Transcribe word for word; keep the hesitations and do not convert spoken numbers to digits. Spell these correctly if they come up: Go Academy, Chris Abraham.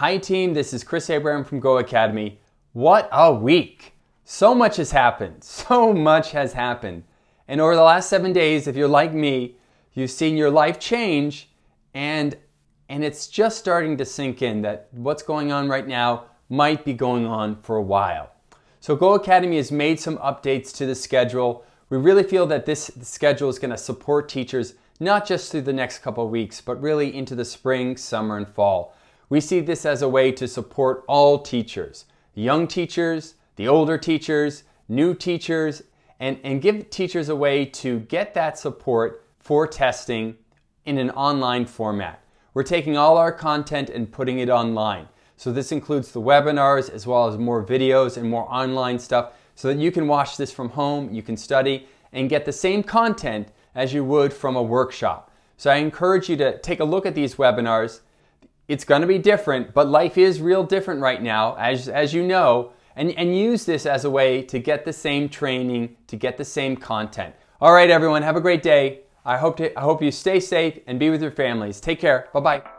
Hi team, this is Chris Abraham from Go Academy. What a week! So much has happened. So much has happened. And over the last seven days, if you're like me, you've seen your life change and, and it's just starting to sink in that what's going on right now might be going on for a while. So Go Academy has made some updates to the schedule. We really feel that this schedule is going to support teachers not just through the next couple of weeks, but really into the spring, summer, and fall. We see this as a way to support all teachers, young teachers, the older teachers, new teachers, and, and give teachers a way to get that support for testing in an online format. We're taking all our content and putting it online. So this includes the webinars as well as more videos and more online stuff so that you can watch this from home, you can study, and get the same content as you would from a workshop. So I encourage you to take a look at these webinars. It's going to be different, but life is real different right now, as, as you know, and, and use this as a way to get the same training, to get the same content. All right, everyone, have a great day. I hope, to, I hope you stay safe and be with your families. Take care. Bye-bye.